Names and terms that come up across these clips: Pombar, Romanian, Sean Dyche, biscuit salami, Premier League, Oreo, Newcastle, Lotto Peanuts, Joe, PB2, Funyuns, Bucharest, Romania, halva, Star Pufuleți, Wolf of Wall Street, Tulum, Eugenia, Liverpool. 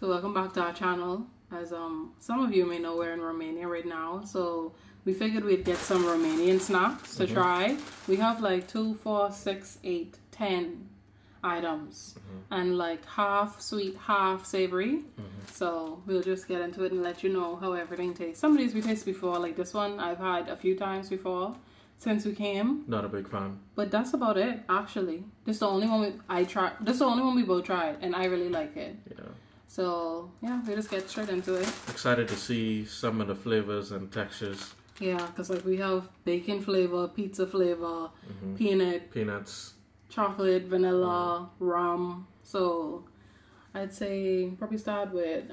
So welcome back to our channel. As some of you may know, we're in Romania right now, so we figured we'd get some Romanian snacks to try. We have like 2, 4, 6, 8, 10 items, and like half sweet, half savory. So we'll just get into it and let you know how everything tastes. Some of these we tasted before, like this one I've had a few times before since we came. Not a big fan. But that's about it, actually. This is the only one we both tried, and I really like it. Yeah. So yeah, we just get straight into it. Excited to see some of the flavors and textures. Yeah, because like we have bacon flavor, pizza flavor, peanuts, chocolate, vanilla, rum. So I'd say probably start with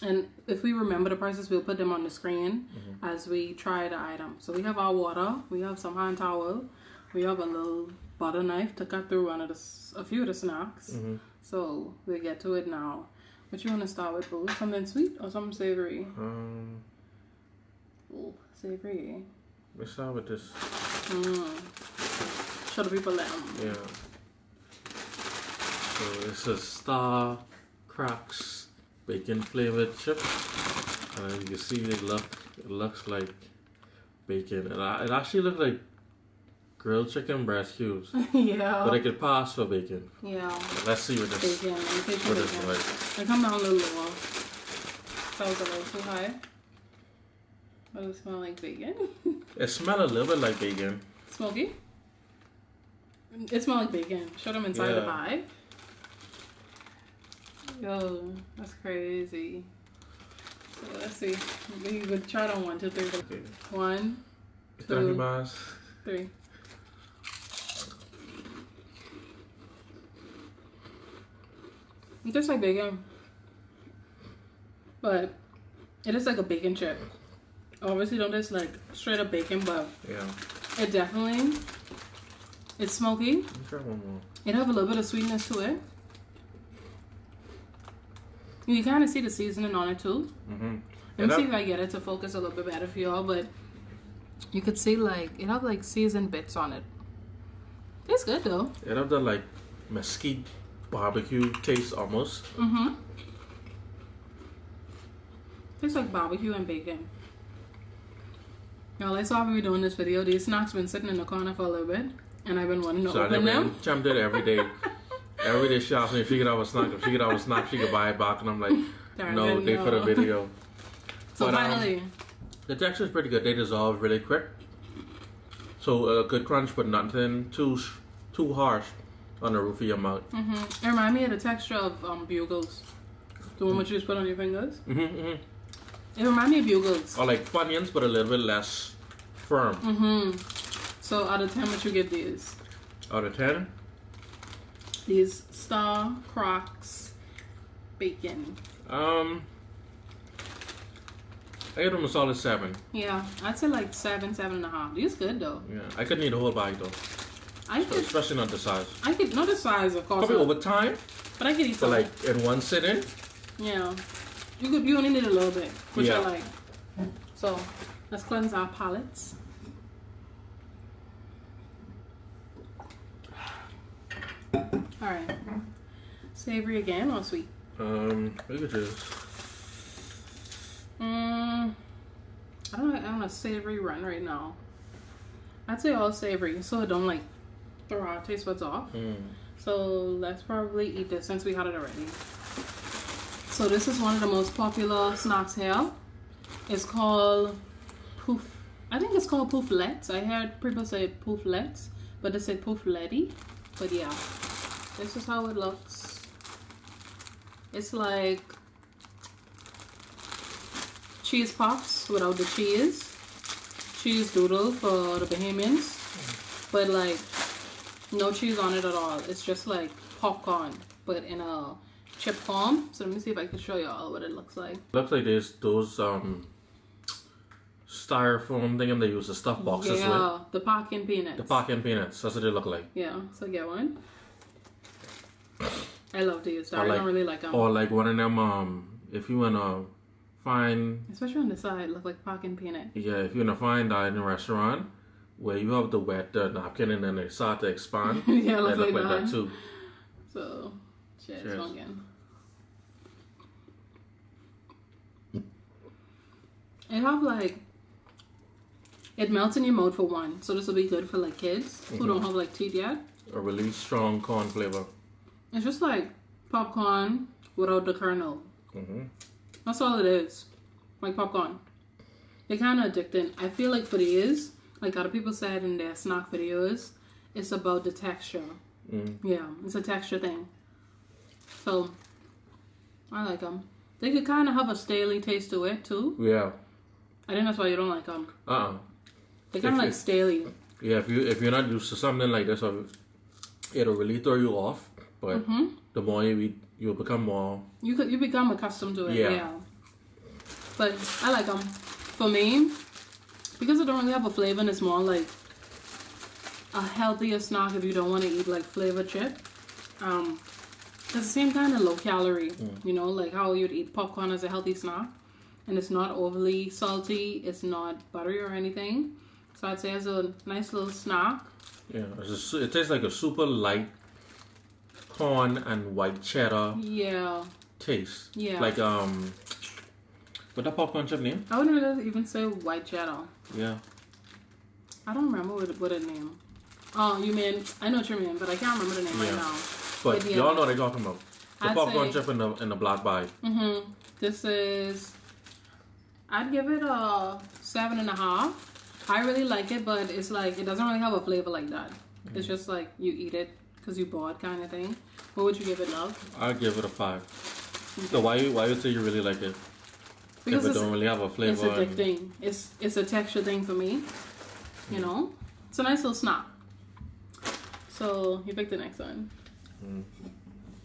and if we remember the prices, we'll put them on the screen as we try the item. So we have our water, we have some hand towel, we have a little butter knife to cut through a few of the snacks. So we'll get to it now. What you want to start with, Boo? Something sweet or something savory? Oh, savory. Let's start with this. Show the people that. Yeah. So it's a Star Pufuleți bacon flavored chip, and you can see it looks like bacon. It actually looks like grilled chicken breast cubes. Yeah. But it could pass for bacon. Yeah. But let's see what this is like. They come down a little lower. Sounds a little too high. But it smells like bacon. It smells a little bit like bacon. Smoky? It smells like bacon. Show them inside the bag. Yo, that's crazy. So let's see. We would try it on 1, 2, 3. Okay. 1, 2, 3. It tastes like bacon, but it is like a bacon chip. Obviously don't taste like straight up bacon, but yeah, it definitely, it's smoky. Let me try one more. It have a little bit of sweetness to it. You kind of see the seasoning on it too. Let me see if I get it to focus a little bit better for y'all, but you could see like it have like seasoned bits on it. It's good though. It have the like mesquite barbecue taste almost. Tastes like barbecue and bacon. Y'all, I saw me doing this video. These snacks been sitting in the corner for a little bit, and I've been wanting to open them. Tempted every day. Every day she asked me if she could have a snack. If she could have a snack, she could buy it back, and I'm like, no, they for the video. So but, finally, the texture is pretty good. They dissolve really quick. So a good crunch, but nothing too harsh on the roof of your mouth. It reminds me of the texture of bugles. The one which you just put on your fingers. It reminds me of bugles. Or like Funyuns, but a little bit less firm. So out of 10, what you give these? Out of 10? These Star Pufuleți bacon. I give them a solid 7. Yeah, I'd say like 7, 7.5. These good though. Yeah, I could need a whole bag though. Especially not the size. I could not the size, of course. Probably over time. But I could eat some. Like in one sitting. Yeah, you only need a little bit, which I like. So let's cleanse our palates. All right, savory again or sweet? Look at this. I'm on a savory run right now. I'd say all savory, so it don't like throw our taste buds off. So let's probably eat this since we had it already. So this is one of the most popular snacks here. It's called I think it's called Pufuleți. I heard people say Pufuleți, but they say Pufuleți. But yeah, this is how it looks. It's like cheese puffs without the cheese. Cheese doodle for the Bahamians, but like no cheese on it at all. It's just like popcorn, but in a chip form. So let me see if I can show y'all what it looks like. It looks like there's those styrofoam thing they use to stuff boxes with. Yeah, the parking peanuts. The parking peanuts. That's what they look like. Yeah, so get one. I love these. Like, I don't really like them. Or like one of them. If you wanna find, especially on the side, look like parking peanut. Yeah, if you're in a fine dining restaurant where you have the wet napkin and then they start to expand. Yeah, it looks like that too. So cheers, pumpkin. It have like, it melts in your mouth for one. So this will be good for like kids who don't have like teeth yet. A really strong corn flavor. It's just like popcorn without the kernel. That's all it is. Like popcorn. They're kind of addicting. I feel like for these, like other people said in their snack videos, it's about the texture. Yeah, it's a texture thing. So, I like them. They could kind of have a staley taste to it too. Yeah. I think that's why you don't like them. They're kind of like staley. Yeah, if you're not used to something like this, it'll really throw you off. But the more you eat, you'll become more... You become accustomed to it, yeah. But I like them. For me, because I don't really have a flavor and it's more like a healthier snack if you don't want to eat like flavored chip. It's the same kind of low calorie, you know, like how you'd eat popcorn as a healthy snack. And it's not overly salty, it's not buttery or anything. So I'd say it's a nice little snack. Yeah, it's a, it tastes like a super light corn and white cheddar taste. Yeah. Like, what that popcorn chip name? I wouldn't even say white cheddar. Yeah. I don't remember what it named. Oh, you mean, I know what you mean, but I can't remember the name right now. But y'all know what I'm talking about. The popcorn chip in the black bag. This is, I'd give it a 7.5. I really like it, but it's like, it doesn't really have a flavor like that. It's just like, you eat it because you bored kind of thing. What would you give it, love? I'd give it a 5. Okay. So why you say you really like it? Because if it don't really have a flavor. It's a thick thing. It's a texture thing for me. You know? It's a nice little snack. So, you pick the next one.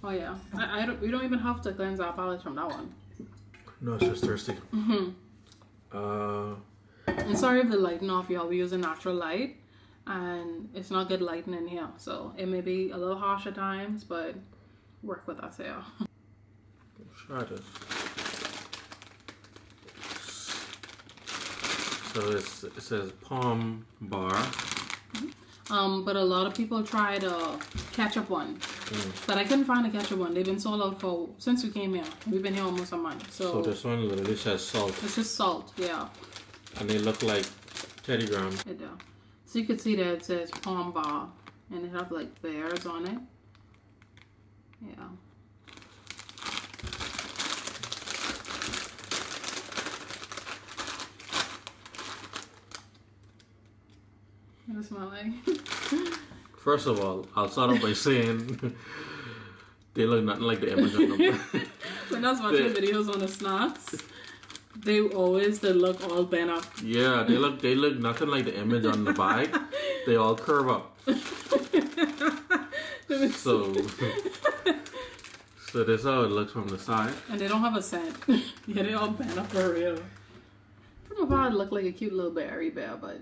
Oh yeah, we don't even have to cleanse our palate from that one. No, it's just thirsty. And sorry if the lighting off, y'all. We use a natural light, and it's not good lighting in here, so it may be a little harsh at times, but work with us, y'all. Try this. So it says Pombar. But a lot of people tried a ketchup one, but I couldn't find a ketchup one. They've been sold out for since we came here. We've been here almost a month. So this one literally says salt. It's just salt, yeah. And they look like Teddy Graham. It does. So you can see that it says Pombar, and it have like bears on it. Yeah. What does it smell like? First of all, I'll start off by saying they look nothing like the image of them. When I was watching videos on the snacks, they look all bent up. Yeah, they look nothing like the image on the bag. They all curve up. So that's how it looks from the side. And they don't have a scent. Yeah, they all bent up for real. I don't know if I'd look like a cute little berry bear, but.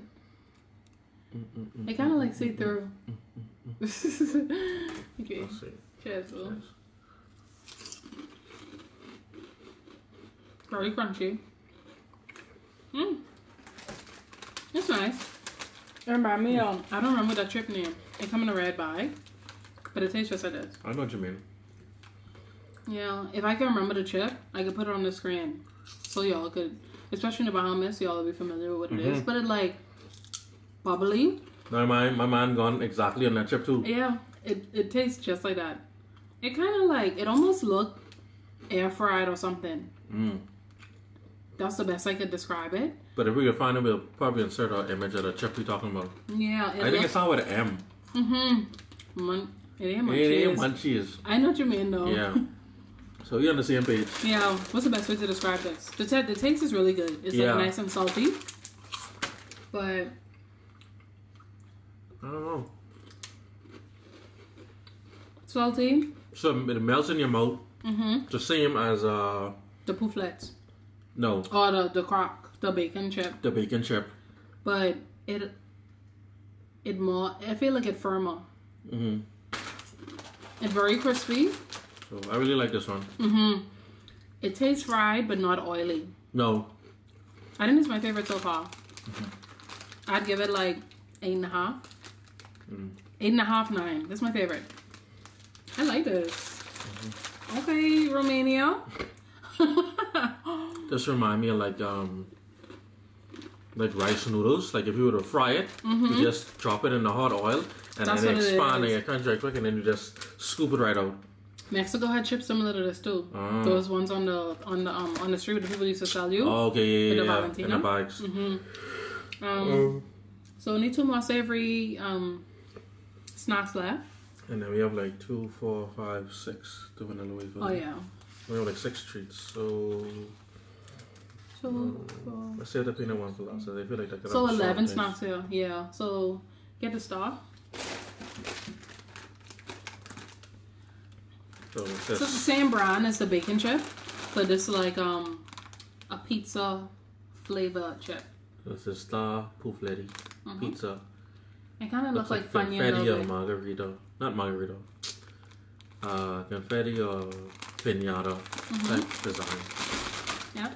They kind of like see through. Okay. Cheers, Will. Very crunchy. It's nice. It reminds me of, I don't remember that chip name. It comes in a red bag, but it tastes just like this. I know what you mean. Yeah, if I can remember the chip, I could put it on the screen. So y'all could, especially in the Bahamas, y'all will be familiar with what it is. But it like, bubbly. No, my man gone exactly on that chip too. Yeah, it tastes just like that. It kind of like, it almost looked air fried or something. That's the best I could describe it. But if we could find it, we'll probably insert our image of the chip we're talking about. Yeah. I think it's not with an M. It ain't munchies. It ain't munchies. I know what you mean though. Yeah. So we're on the same page. Yeah. What's the best way to describe this? The taste is really good. It's like nice and salty. But... I don't know. Salty. So it melts in your mouth. The same as the Pufuleți. No. Or the crock, the bacon chip. The bacon chip. But it more. I feel like it firmer. It's very crispy. So I really like this one. It tastes fried but not oily. No. I think it's my favorite so far. I'd give it like 8.5. 8.5, 9. That's my favorite. I like this. Okay, Romania. This remind me of like like rice noodles. Like if you were to fry it, you just drop it in the hot oil and then expand and it comes right quick and then you just scoop it right out. Mexico had chips similar to this too. Those ones on the street where the people used to sell you. Oh, okay, yeah, yeah. In the bags. So only two more savory snacks left. And then we have like 2, 4, 5, 6 depending on the way. Oh yeah. We have like 6 treats. So 2, 4. Let's say the peanut one for last. So they feel like that. So 11 snacks here. Yeah. So get the star. So it's the same brand as the bacon chip, but it's like a pizza flavor chip. This is Star Pufuleți pizza. It kind of looks like confetti or margarita. Not margarita. Confetti or pinata type design. Yep.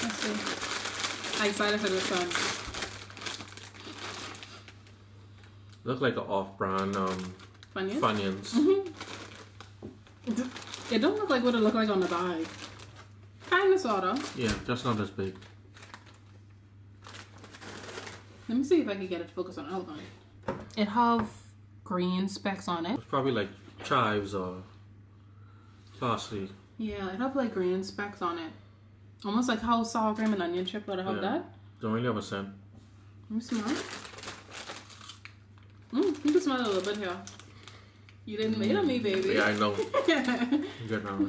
Let's see. I'm excited for this one. Look like an off-brand Funyuns. It don't look like what it looked like on the bag. Kind of sorta. Yeah, just not as big. Let me see if I can get it to focus on another one. It have green specks on it. It's probably like chives or parsley. Yeah, it have like green specks on it. Almost like how sour cream and onion chip would have that. Don't really have a scent. Let me smell it. You can smell it a little bit here. You didn't wait on me, baby. Yeah, I know. Good now.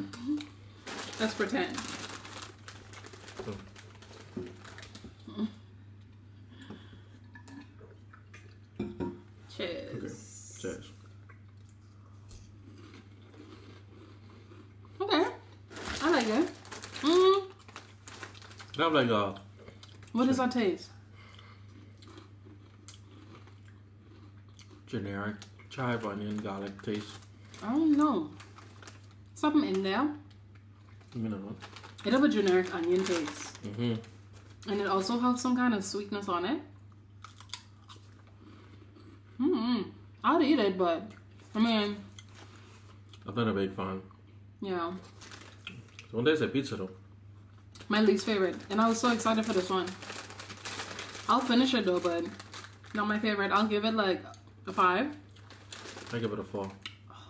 Let's pretend. Cheers. Okay. Cheers. Okay. I like it. I like a... What does that taste? Generic. Chive, onion, garlic taste. I don't know. Something in there. You know. It have a generic onion taste. And it also has some kind of sweetness on it. I'd eat it, but I mean, I've been a big fan. Yeah. One day it's a pizza though. My least favorite, and I was so excited for this one. I'll finish it though, but not my favorite. I'll give it like a 5. I give it a 4.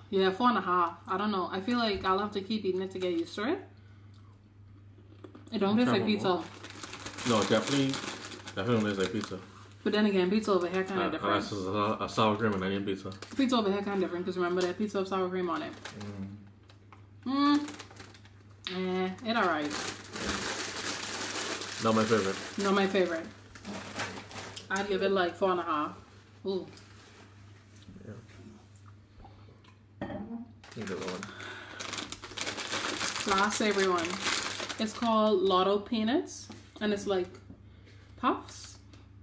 Yeah, 4.5. I don't know. I feel like I'll have to keep eating it to get used to it. It don't taste like pizza. More. No, definitely tastes like pizza. But then again, pizza over here kind of different. This is a sour cream and onion pizza. Pizza over here kind of different because remember that pizza of sour cream on it. It alright. Not my favorite. Not my favorite. I'd give it like 4.5. Ooh. Last savory one. It's called Lotto Peanuts and it's like puffs.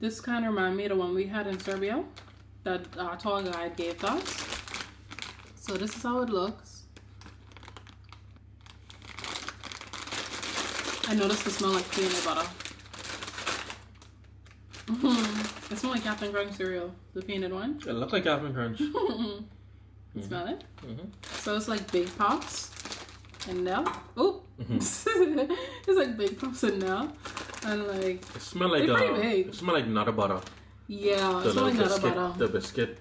This kind of reminds me of the one we had in Serbia that our tour guide gave us. So this is how it looks. I noticed it smells like peanut butter. It smells like Captain Crunch cereal, the peanut one. It looks like Captain Crunch. Smell it? So it's like big pops and now it's like big pops and now and like it smell like it smell like nut butter. Yeah, it smells like nut butter. The biscuit,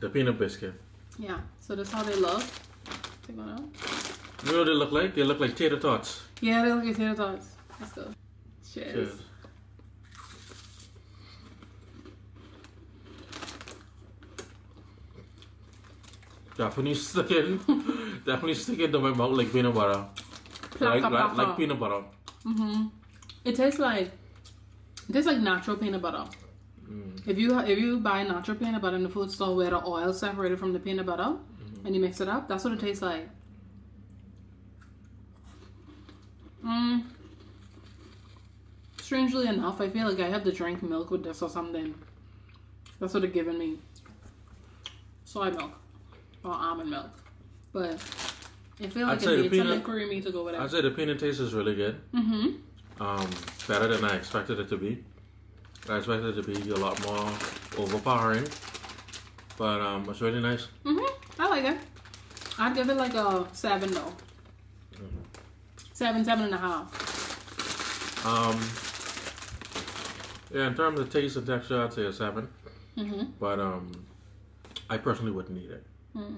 the peanut biscuit. Yeah, so that's how they look. Take one out. You know what they look like? They look like tater tots. Yeah, they look like tater tots. Let's go. Cheers. Cheers. Definitely stick it to my mouth like peanut butter. Like peanut butter. It tastes like natural peanut butter. If you buy natural peanut butter in the food store where the oil is separated from the peanut butter and you mix it up, that's what it tastes like. Strangely enough, I feel like I have to drink milk with this or something. That's what it's giving me. Soy milk. Or almond milk, but I feel like it needs something creamy to go with it. I'd say the peanut taste is really good. Better than I expected it to be. I expected it to be a lot more overpowering, but it's really nice. I like it. I'd give it like a 7 though. 7.5. Yeah, in terms of taste and texture, I'd say a 7. Mm-hmm. But I personally wouldn't eat it. Mm.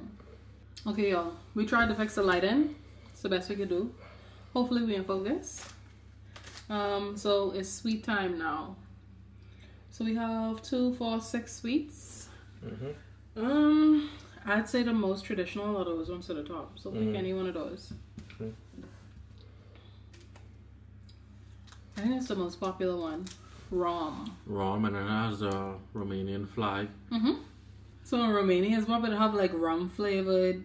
Okay, y'all. We tried to fix the lighting. It's the best we could do. Hopefully we in focus. So it's sweet time now. So we have 2, 4, 6 sweets. Mm-hmm. I'd say the most traditional are those ones at the top. So pick any one of those. Okay. I think it's the most popular one. Rom. Rom, and it has a Romanian flag. Mm-hmm. So in Romania, it's popular to have like rum flavored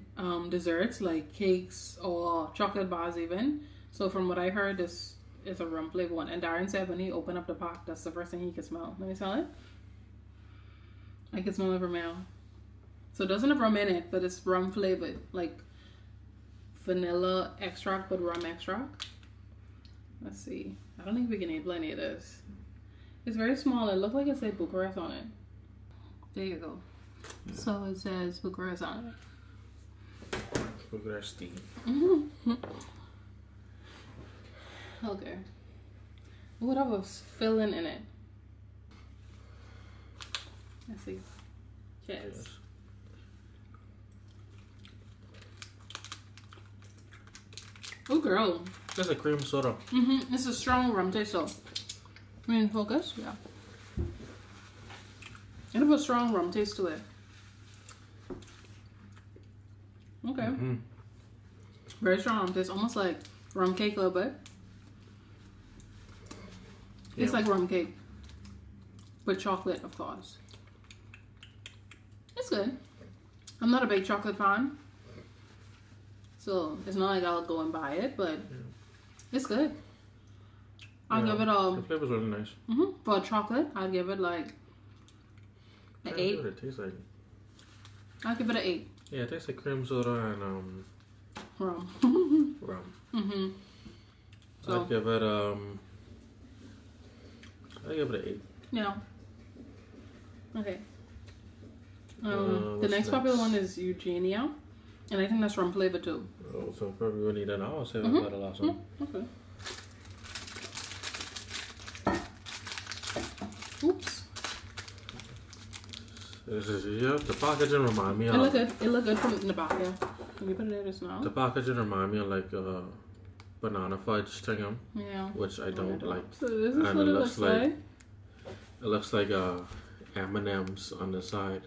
desserts, like cakes or chocolate bars even. So from what I heard, this is a rum flavored one. And Darren said when he opened up the pack, that's the first thing he could smell. Let me smell it. I can smell it from now. So it doesn't have rum in it, but it's rum flavored, like vanilla extract, but rum extract. Let's see. I don't think we can eat any of this. It's very small. It looks like it said Bucharest on it. There you go. Yeah. So it says Bucharest on it. Bucharest tea. Okay. What else filling in it? Let's see. Cheers. Yes. Oh, girl. That's a cream soda. Mm-hmm. It's a strong rum taste, so. I mean, focus? Yeah. It has a strong rum taste to it. Okay. Mm-hmm. Very strong rum taste. Almost like rum cake a little bit. Yeah. It's like rum cake. With chocolate, of course. It's good. I'm not a big chocolate fan. So, it's not like I'll go and buy it, but it's good. I'll give it the flavor's really nice. Mm-hmm. For chocolate, I'll give it like an 8. What it tastes like. I'll give it an 8. Yeah, it tastes like cream soda and rum. Rum. Mm-hmm. So I'll give it an 8. Yeah. Okay. The next popular one is Eugenia. And I think that's rum flavor too. Oh, so probably we'll need an hour, save it for the last one. Okay. Oops. The packaging remind me of... It look good from the back, yeah. Can you put it there just now? The packaging remind me of like a banana fudge thing. Yeah. Which I don't like. So this is what it looks like. It looks like M&M's on the side.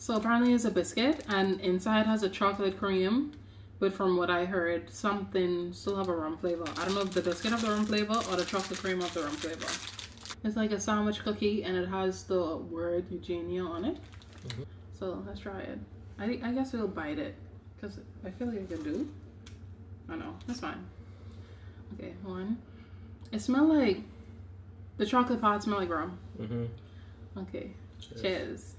So apparently it's a biscuit and inside has a chocolate cream, but from what I heard, something still have a rum flavor. I don't know if the biscuit have the rum flavor or the chocolate cream have the rum flavor. It's like a sandwich cookie and it has the word Eugenia on it. Mm-hmm. So let's try it. I guess we'll bite it because I feel like I can do. Oh no, that's fine. Okay, one. It smells like, the chocolate pod smells like rum. Mm-hmm. Okay, cheers. Cheers.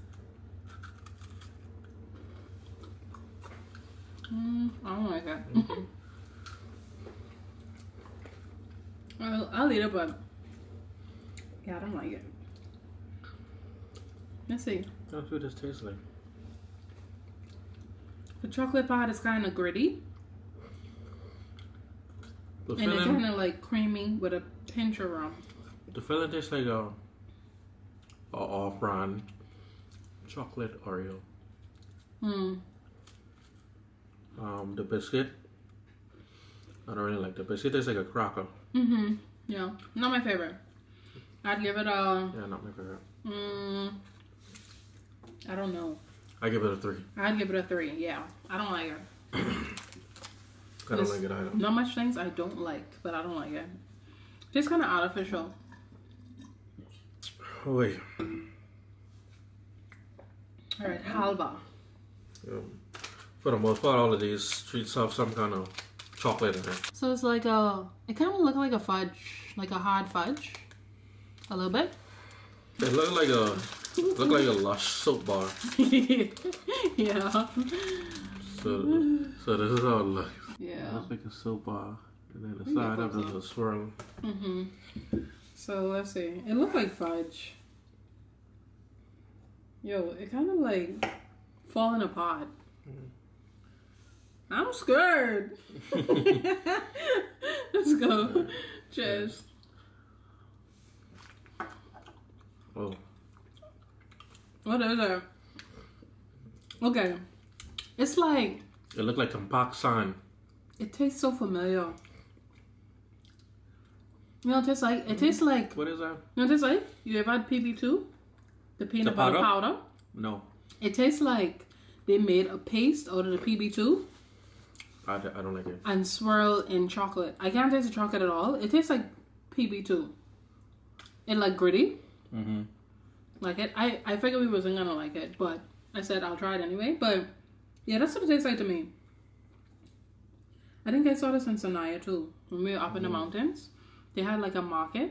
I don't like that. Mm-hmm. I'll eat it, but yeah, I don't like it. Let's see. That's what this tastes like. The chocolate pod is kind of gritty, the filling, and it's kind of like creamy with a pinch of rum. The filling tastes like a off-brand chocolate Oreo. Hmm. The biscuit, I don't really like the biscuit. It's like a cracker. Mm-hmm. Yeah. Not my favorite. I'd give it a... Yeah, not my favorite. I don't know. I'd give it a 3. I'd give it a 3, yeah. I don't like it. I don't like it either. Not much things I don't like, but I don't like it. Just kind of artificial. Oh, wait. Alright, halva. Yeah. For the most part, all of these treats have some kind of chocolate in it. So it's like a, it kind of looks like a fudge, like a hard fudge, a little bit. It looked like a, Lush soap bar. Yeah. So this is how it looks. Yeah. It looks like a soap bar, and then the side of it is a swirl. Mhm. So let's see. It looks like fudge. Yo, it kind of like falling apart. I'm scared. Let's go. Cheers. Oh. What is it? Okay. It's like... It looked like kampak san. It tastes so familiar. You know it tastes like? It tastes like... What is that? You know it tastes like? You ever had PB2? The peanut butter powder? No. It tastes like they made a paste out of the PB2. I don't like it. And swirl in chocolate. I can't taste the chocolate at all. It tastes like PB2. It like gritty. Mm-hmm. Like it. I figured we wasn't gonna like it, but I said I'll try it anyway. But yeah, that's what it tastes like to me. I think I saw this in Sanaya too. When we were up in the mountains, they had like a market.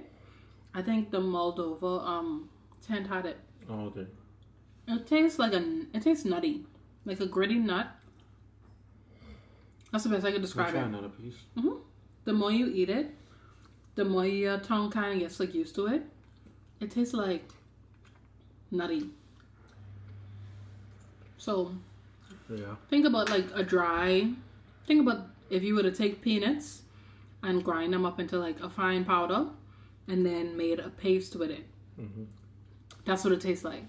I think the Moldova tent had it. Oh, okay. It tastes like it tastes nutty, like a gritty nut. That's the best I could describe it. Another piece. Mm-hmm. The more you eat it, the more your tongue kind of gets like used to it. It tastes like nutty. So, yeah. Think about like a dry. Think about if you were to take peanuts and grind them up into like a fine powder, and then made a paste with it. Mm-hmm. That's what it tastes like.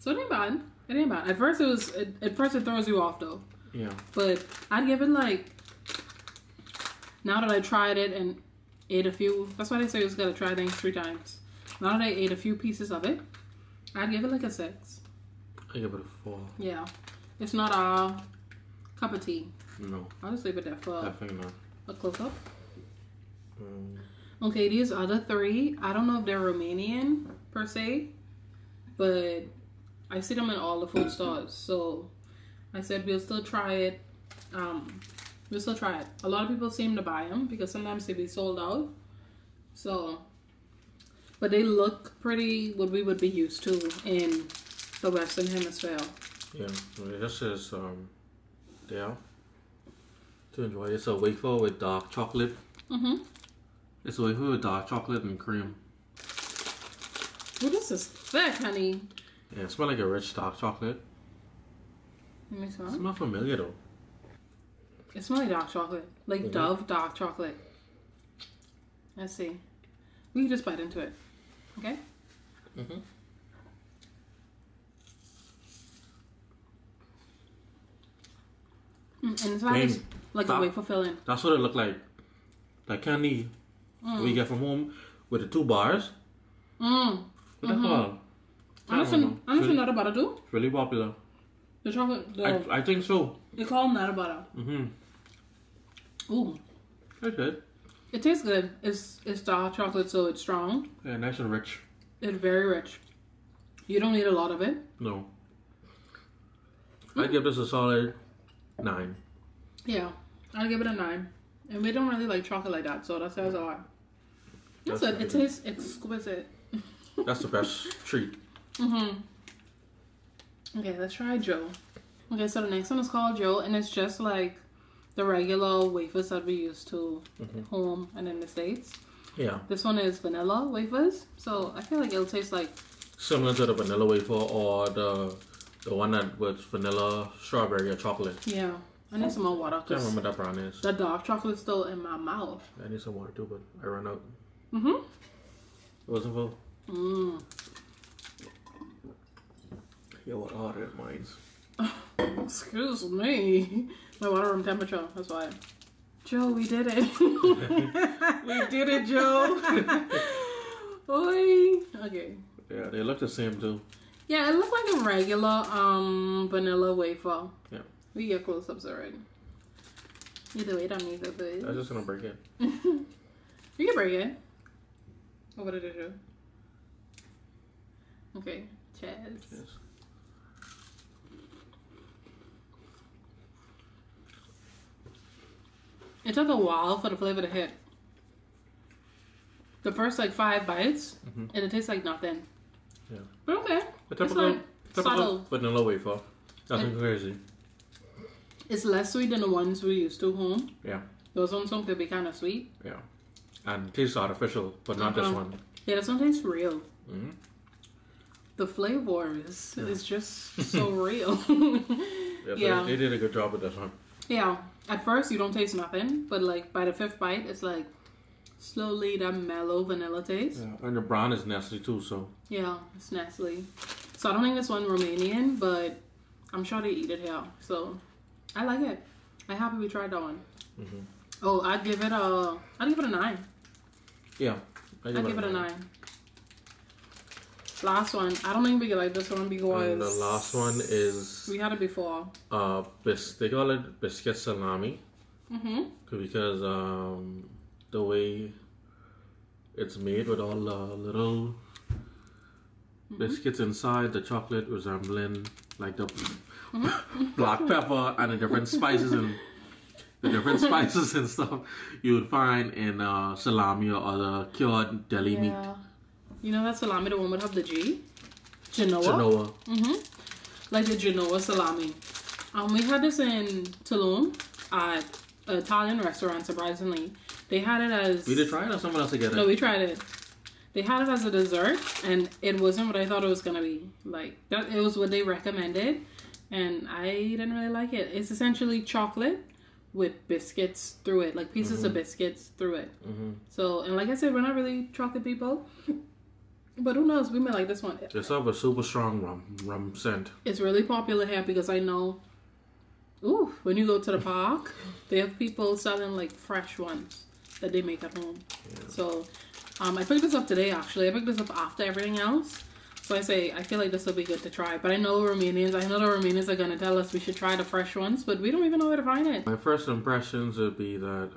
So it ain't bad. It ain't bad. At first it was. At first it throws you off though. Yeah. But I'd give it like. Now that I tried it and ate a few, that's why they say you just gotta try things 3 times. Now that I ate a few pieces of it, I'd give it like a 6. I give it a 4. Yeah. It's not a cup of tea. No. I'll just leave it there for a close-up. Okay, these other 3, I don't know if they're Romanian, per se, but I see them in all the food stores. So, I said we'll still try it. We'll still try it. A lot of people seem to buy them because sometimes they be sold out. So... But they look pretty what we would be used to in the Western Hemisphere. Yeah, this is there to enjoy. It's a wafer with dark chocolate. Mm-hmm. It's a wafer with dark chocolate and cream. Well, this is thick, honey. Yeah, it smells like a rich dark chocolate. Let me smell. It smells familiar though. It smells like dark chocolate, like Dove dark chocolate. Let's see. We can just bite into it. Okay? Mm-hmm. And it's like a wafer filling. That's what it looked like. Like candy we get from home with the 2 bars. Mm. What the hell? I don't know nata butter too. It's really popular. The chocolate? I think so. They call nata butter. Mm-hmm. Ooh. That's good. It tastes good. It's dark chocolate, so it's strong. Yeah, nice and rich. It's very rich. You don't need a lot of it. No. I'd give this a solid 9. Yeah, I'd give it a 9. And we don't really like chocolate like that, so that says a lot. That's it. It tastes exquisite. That's the best treat. Okay, let's try Joe. Okay, so the next one is called Joe, and it's just like the regular wafers that we used to at home and in the States. Yeah. This one is vanilla wafers, so I feel like it'll taste like... Similar to the vanilla wafer or the one that was vanilla, strawberry, or chocolate. Yeah. I need some more water. I can't remember that brand is. The dark chocolate's still in my mouth. I need some water too, but I ran out. It wasn't full. Yeah, what order it mine's. Excuse me. My water room temperature, that's why. Joe, we did it. We did it, Joe. Oi. Okay. Yeah, they look the same too. Yeah, it looks like a regular vanilla wafer. Yeah. We get close-ups already. Either way, don't need the bit. I'm just gonna break it. You can break it. Oh, what did it do? Okay. Cheers. Cheers. It took a while for the flavor to hit. The first like 5 bites, and it tastes like nothing. Yeah. But okay. It's typical vanilla wafer. Nothing crazy. It's less sweet than the ones we used to home. Yeah. Those ones could be kind of sweet. Yeah. And tastes artificial, but not this one. Yeah, this one tastes real. The flavor is just so real. Yeah. They did a good job with this one. Yeah. At first, you don't taste nothing, but like by the 5th bite, it's like slowly that mellow vanilla taste. Yeah, and the brown is nasty too, so. Yeah, it's nasty. So I don't think this one Romanian, but I'm sure they eat it here. So I like it. I'm happy we tried that one. Mm-hmm. Oh, I'd give it a 9. Yeah, I'd give it a 9. Last one. I don't think we like this one because... And the last one is... We had it before. They call it biscuit salami. Mm-hmm. Because the way it's made with all the little biscuits inside, the chocolate resembling like the black pepper and the different spices and stuff you would find in salami or other cured deli meat. You know that salami, the one would have the G? Genoa. Mm-hmm. Like the Genoa salami. We had this in Tulum at an Italian restaurant, surprisingly. They had it as... We did try it or someone else to get it? No, we tried it. They had it as a dessert, and it wasn't what I thought it was going to be. Like, it was what they recommended, and I didn't really like it. It's essentially chocolate with biscuits through it, like pieces of biscuits through it. So, and like I said, we're not really chocolate people. But who knows? We may like this one. It's of a super strong rum scent. It's really popular here because I know, ooh, when you go to the park, they have people selling like fresh ones that they make at home. Yeah. So I picked this up today actually. I picked this up after everything else. So I say, I feel like this will be good to try. But I know the Romanians are going to tell us we should try the fresh ones, but we don't even know where to find it. My first impressions would be that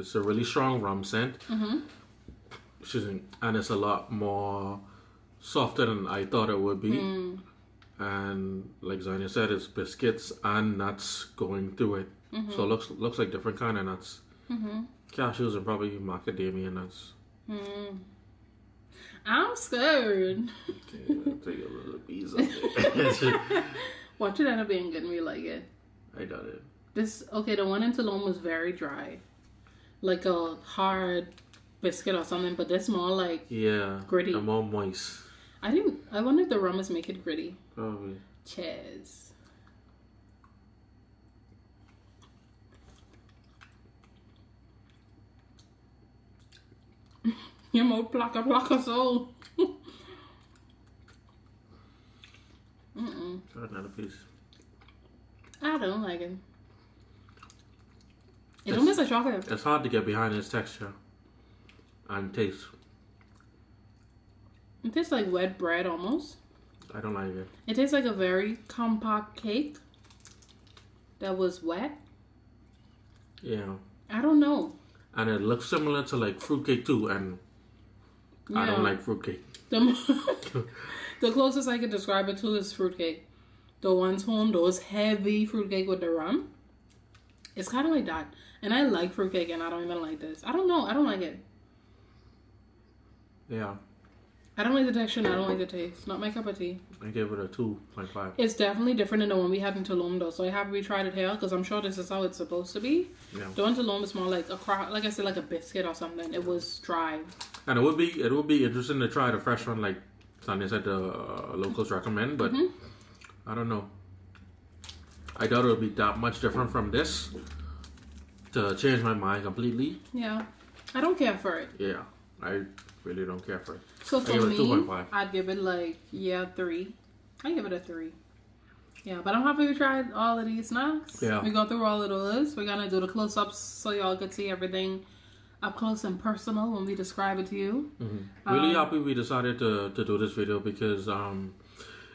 it's a really strong rum scent. Excuse me, and it's a lot more softer than I thought it would be. And like Zania said, it's biscuits and nuts going through it. So it looks like different kind of nuts. Cashews and probably macadamia nuts. I'm scared. Okay, I'll take a little piece of it. Watch it end up being good and we like it. I got it. Okay, the one in Tulum was very dry. Like a hard biscuit or something, but they're more like gritty. I'm all moist. I wonder if the rum is make it gritty. Probably. Cheers. You're more plaka soul. Try another piece. I don't like it. It don't miss a chocolate. It's hard to get behind its texture. And taste. It tastes like wet bread almost. I don't like it. It tastes like a very compact cake that was wet. Yeah. I don't know. And it looks similar to like fruitcake too, and I don't like fruitcake. The closest I could describe it to is fruitcake. The ones home, those heavy fruitcake with the rum. It's kind of like that. And I like fruitcake and I don't even like this. I don't know. I don't like it. Yeah. I don't like the texture and I don't like the taste. Not my cup of tea. I gave it a 2.5. It's definitely different than the one we had in Tulum though. So I have retried it here because I'm sure this is how it's supposed to be. Yeah. The one in Tulum is more like a crack, like I said, like a biscuit or something. It was dry. And it would be interesting to try the fresh one like Sanya said the locals recommend, but I don't know. I thought it would be that much different from this to change my mind completely. Yeah. I don't care for it. Yeah. I really don't care for it. So for me, I'd give it like 3. I give it a 3. Yeah, but I'm happy we tried all of these snacks. Yeah, we go through all of those. We're gonna do the close-ups so y'all could see everything up close and personal when we describe it to you. Really happy we decided to do this video because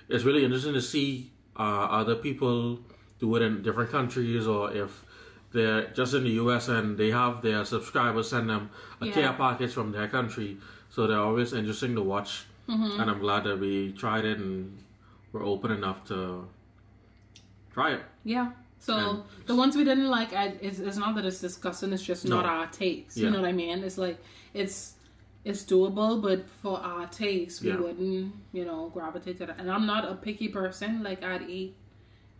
it's really interesting to see other people do it in different countries, or if they're just in the US and they have their subscribers send them a care package from their country. So they're always interesting to watch. And I'm glad that we tried it and we're open enough to try it. Yeah. So and the ones we didn't like, it's not that it's disgusting, it's just not our taste. You know what I mean? It's like, it's doable, but for our taste, we wouldn't, you know, gravitate to that. And I'm not a picky person. Like, I'd eat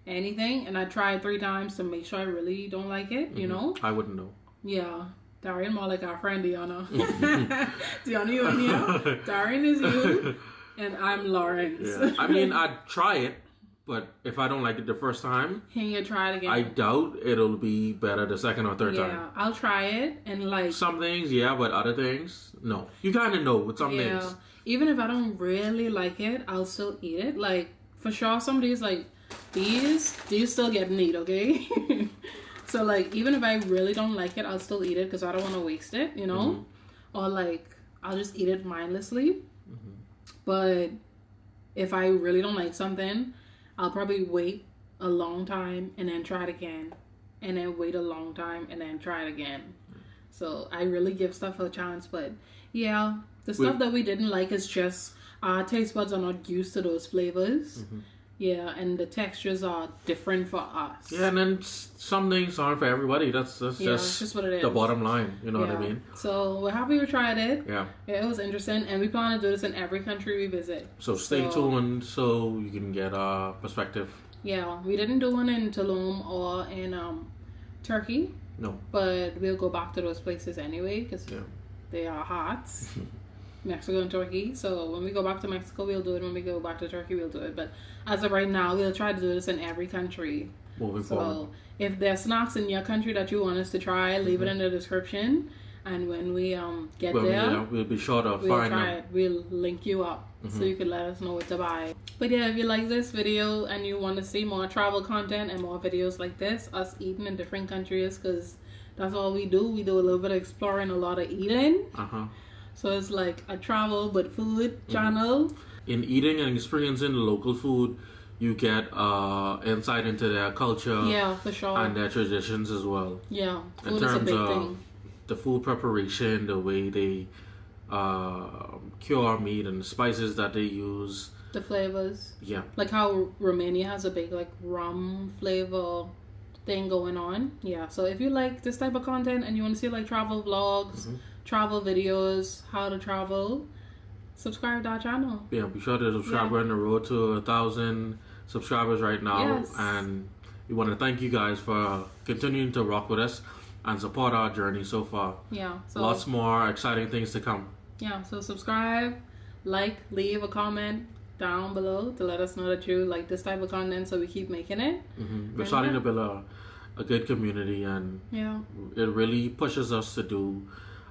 anything, and I tried 3 times to make sure I really don't like it, you know? I wouldn't know. Yeah. Darian, more like our friend Diana. Diana, you in here? Darian is you, and I'm Lawrence. Yeah. I mean, I'd try it, But if I don't like it the first time, can you try it again? I doubt it'll be better the second or third time. Yeah, I'll try it and like some things, yeah, but other things, no. You kind of know with some things. Even if I don't really like it, I'll still eat it. Like for sure, some days like these still get neat, okay? So like even if I really don't like it, I'll still eat it because I don't want to waste it, you know? Mm-hmm. Or like I'll just eat it mindlessly. Mm-hmm. But if I really don't like something, I'll probably wait a long time and then try it again, and then wait a long time and then try it again. So I really give stuff a chance, but yeah, the stuff that we didn't like is just our taste buds are not used to those flavors. Mm-hmm. Yeah, and the textures are different for us. Yeah, and then some things aren't for everybody. That's just what it is. The bottom line, you know what I mean? So we're happy we tried it. Yeah. It was interesting, and we plan to do this in every country we visit. So stay tuned so you can get our perspective. Yeah, we didn't do one in Tulum or in Turkey. No. But we'll go back to those places anyway because they are hot. Mexico and Turkey. So when we go back to Mexico, we'll do it. When we go back to Turkey, we'll do it. But as of right now, we'll try to do this in every country. Moving forward. If there's snacks in your country that you want us to try, leave it in the description. And when we get there, we'll be sure to find out. We'll link you up so you can let us know what to buy. But yeah, if you like this video and you want to see more travel content and more videos like this, us eating in different countries, because that's all we do. We do a little bit of exploring, a lot of eating. So it's like a travel but food channel. In eating and experiencing local food, you get insight into their culture. Yeah, for sure. And their traditions as well. Yeah, food is a big thing. The food preparation, the way they cure meat and the spices that they use. The flavors. Yeah. Like how Romania has a big like rum flavor thing going on. Yeah, so if you like this type of content and you want to see like travel vlogs, travel videos, how to travel, subscribe to our channel. Yeah, be sure to subscribe. We're on the road to 1,000 subscribers right now. Yes. And we want to thank you guys for continuing to rock with us and support our journey so far. Yeah. So lots more exciting things to come. Yeah, so subscribe, like, leave a comment down below to let us know that you like this type of content so we keep making it. We're starting to build a good community, and it really pushes us to do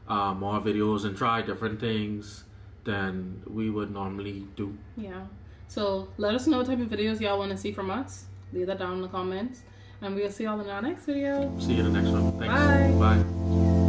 more videos and try different things than we would normally do. Yeah, so let us know what type of videos y'all want to see from us. Leave that down in the comments, and we'll see y'all in our next video. See you in the next one. Thanks. Bye. Bye.